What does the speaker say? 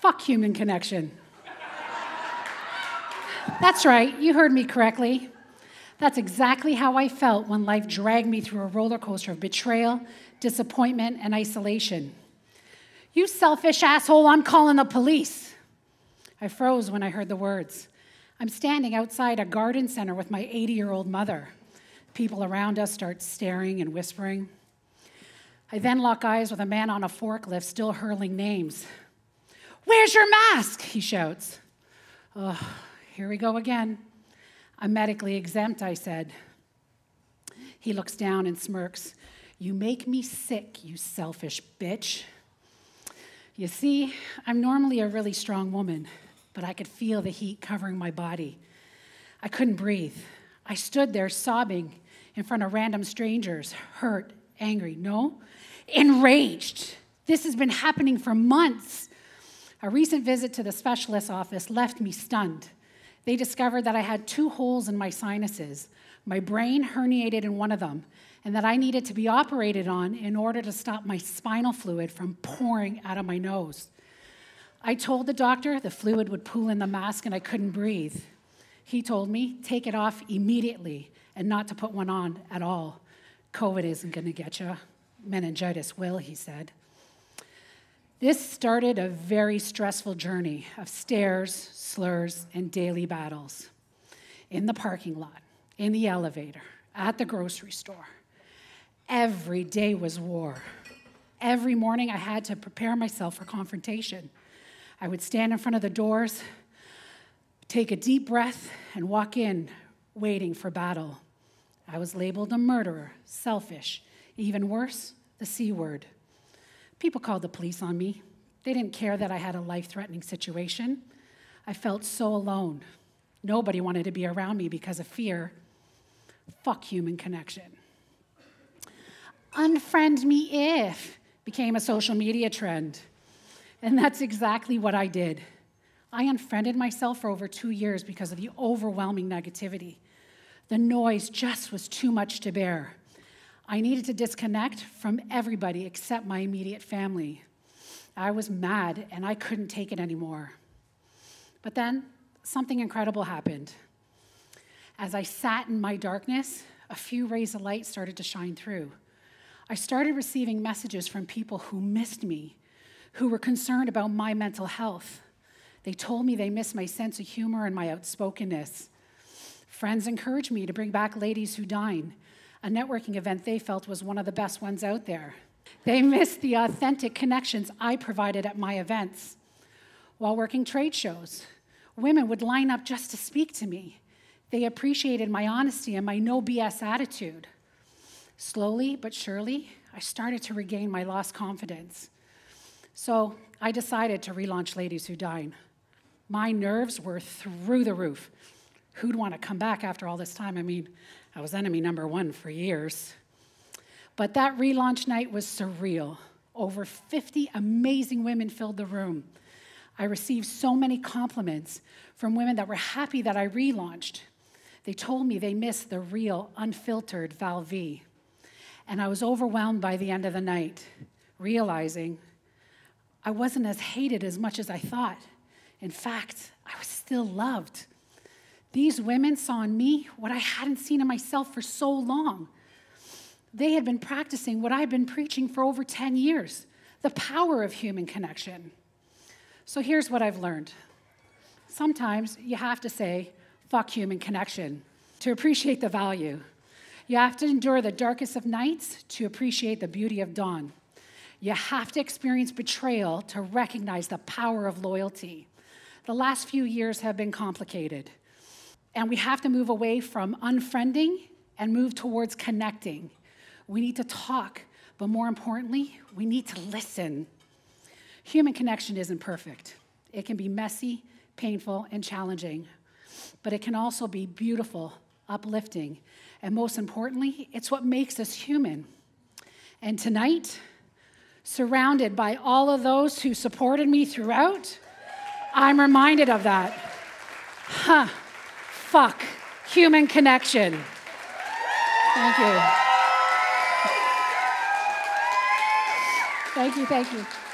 Fuck human connection. That's right, you heard me correctly. That's exactly how I felt when life dragged me through a roller coaster of betrayal, disappointment, and isolation. You selfish asshole, I'm calling the police. I froze when I heard the words. I'm standing outside a garden center with my 80-year-old mother. People around us start staring and whispering. I then lock eyes with a man on a forklift still hurling names. "Where's your mask?" he shouts. "Oh, here we go again. I'm medically exempt," I said. He looks down and smirks. "You make me sick, you selfish bitch." You see, I'm normally a really strong woman, but I could feel the heat covering my body. I couldn't breathe. I stood there sobbing in front of random strangers, hurt, angry, no, enraged. This has been happening for months. A recent visit to the specialist's office left me stunned. They discovered that I had 2 holes in my sinuses. My brain herniated in one of them, and that I needed to be operated on in order to stop my spinal fluid from pouring out of my nose. I told the doctor the fluid would pool in the mask and I couldn't breathe. He told me, take it off immediately and not to put one on at all. COVID isn't gonna get you. Meningitis will, he said. This started a very stressful journey of stares, slurs, and daily battles. In the parking lot, in the elevator, at the grocery store. Every day was war. Every morning I had to prepare myself for confrontation. I would stand in front of the doors, take a deep breath, and walk in, waiting for battle. I was labeled a murderer, selfish, even worse, the C word. People called the police on me. They didn't care that I had a life-threatening situation. I felt so alone. Nobody wanted to be around me because of fear. Fuck human connection. Unfriend me if became a social media trend. And that's exactly what I did. I unfriended myself for over 2 years because of the overwhelming negativity. The noise just was too much to bear. I needed to disconnect from everybody except my immediate family. I was mad and I couldn't take it anymore. But then something incredible happened. As I sat in my darkness, a few rays of light started to shine through. I started receiving messages from people who missed me, who were concerned about my mental health. They told me they missed my sense of humor and my outspokenness. Friends encouraged me to bring back Ladies Who Dine, a networking event they felt was one of the best ones out there. They missed the authentic connections I provided at my events. While working trade shows, women would line up just to speak to me. They appreciated my honesty and my no BS attitude. Slowly but surely, I started to regain my lost confidence. So I decided to relaunch Ladies Who Dine. My nerves were through the roof. Who'd want to come back after all this time? I mean, I was enemy number one for years. But that relaunch night was surreal. Over 50 amazing women filled the room. I received so many compliments from women that were happy that I relaunched. They told me they missed the real, unfiltered Val Vee. And I was overwhelmed by the end of the night, realizing I wasn't as hated as much as I thought. In fact, I was still loved. These women saw in me what I hadn't seen in myself for so long. They had been practicing what I'd been preaching for over 10 years, the power of human connection. So here's what I've learned. Sometimes you have to say, fuck human connection, to appreciate the value. You have to endure the darkest of nights to appreciate the beauty of dawn. You have to experience betrayal to recognize the power of loyalty. The last few years have been complicated, and we have to move away from unfriending and move towards connecting. We need to talk, but more importantly, we need to listen. Human connection isn't perfect. It can be messy, painful, and challenging, but it can also be beautiful, uplifting, and most importantly, it's what makes us human. And tonight, surrounded by all of those who supported me throughout, I'm reminded of that. Huh. Fuck human connection. Thank you. Thank you, thank you.